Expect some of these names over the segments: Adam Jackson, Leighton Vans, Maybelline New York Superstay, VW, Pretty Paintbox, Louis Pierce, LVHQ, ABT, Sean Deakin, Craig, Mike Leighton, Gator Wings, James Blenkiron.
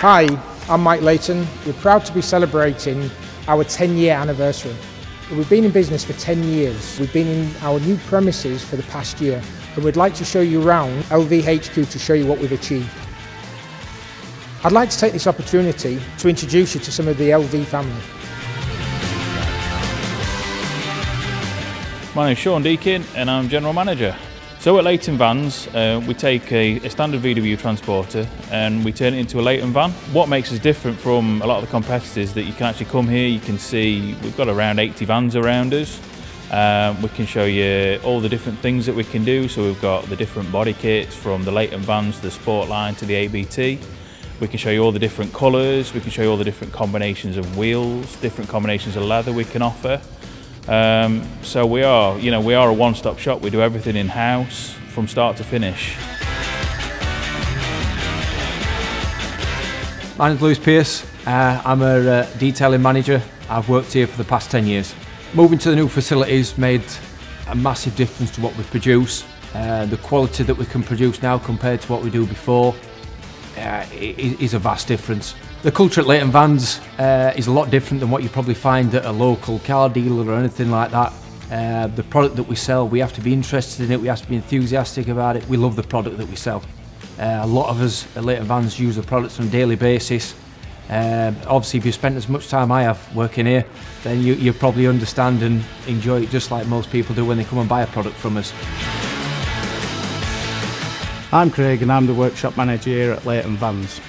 Hi, I'm Mike Leighton. We're proud to be celebrating our 10-year anniversary. We've been in business for 10 years. We've been in our new premises for the past year, and we'd like to show you around LVHQ to show you what we've achieved. I'd like to take this opportunity to introduce you to some of the LV family. My name's Sean Deakin and I'm General Manager. So at Leighton Vans, we take a standard VW transporter and we turn it into a Leighton van. What makes us different from a lot of the competitors that you can actually come here, you can see we've got around 80 vans around us. We can show you all the different things that we can do. So we've got the different body kits from the Leighton Vans to the Sportline to the ABT. We can show you all the different colours, we can show you all the different combinations of wheels, different combinations of leather we can offer. So we are a one-stop shop. We do everything in-house from start to finish. My name's Louis Pierce. I'm a detailing manager. I've worked here for the past 10 years. Moving to the new facilities made a massive difference to what we produce. The quality that we can produce now compared to what we do before is a vast difference. The culture at Leighton Vans is a lot different than what you probably find at a local car dealer or anything like that. The product that we sell, we have to be interested in it, we have to be enthusiastic about it. We love the product that we sell. A lot of us at Leighton Vans use the products on a daily basis. Obviously, if you spent as much time I have working here, then you probably understand and enjoy it just like most people do when they come and buy a product from us. I'm Craig and I'm the workshop manager here at Leighton Vans.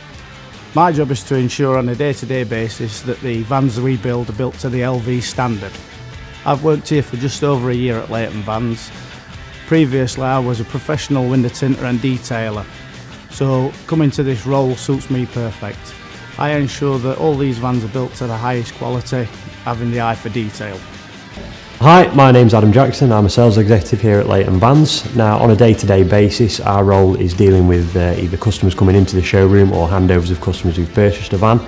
My job is to ensure on a day-to-day basis that the vans we build are built to the LV standard. I've worked here for just over a year at Leighton Vans. Previously I was a professional window tinter and detailer, so coming to this role suits me perfect. I ensure that all these vans are built to the highest quality, having the eye for detail. Hi, my name's Adam Jackson. I'm a sales executive here at Leighton Vans. Now, on a day-to-day basis, our role is dealing with either customers coming into the showroom or handovers of customers who've purchased a van.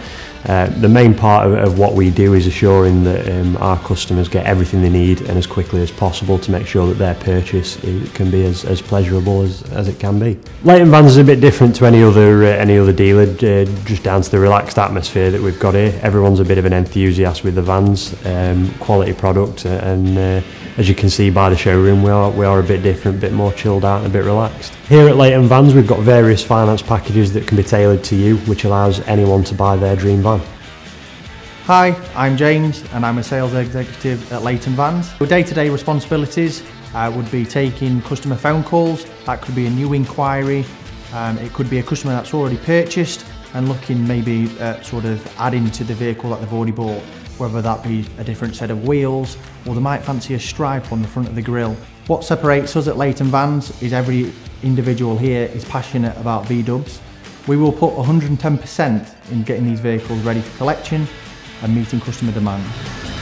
The main part of what we do is assuring that our customers get everything they need and as quickly as possible to make sure that their purchase can be as pleasurable as it can be. Leighton Vans is a bit different to any other dealer, just down to the relaxed atmosphere that we've got here. Everyone's a bit of an enthusiast with the vans, quality product, and as you can see by the showroom, we are a bit different, a bit more chilled out and a bit relaxed. Here at Leighton Vans, we've got various finance packages that can be tailored to you, which allows anyone to buy their dream van. Hi, I'm James and I'm a sales executive at Leighton Vans. Your day-to-day responsibilities would be taking customer phone calls. That could be a new inquiry, it could be a customer that's already purchased and looking maybe at sort of adding to the vehicle that they've already bought, whether that be a different set of wheels or they might fancy a stripe on the front of the grille. What separates us at Leighton Vans is every individual here is passionate about VWs. We will put 110% in getting these vehicles ready for collection and meeting customer demand.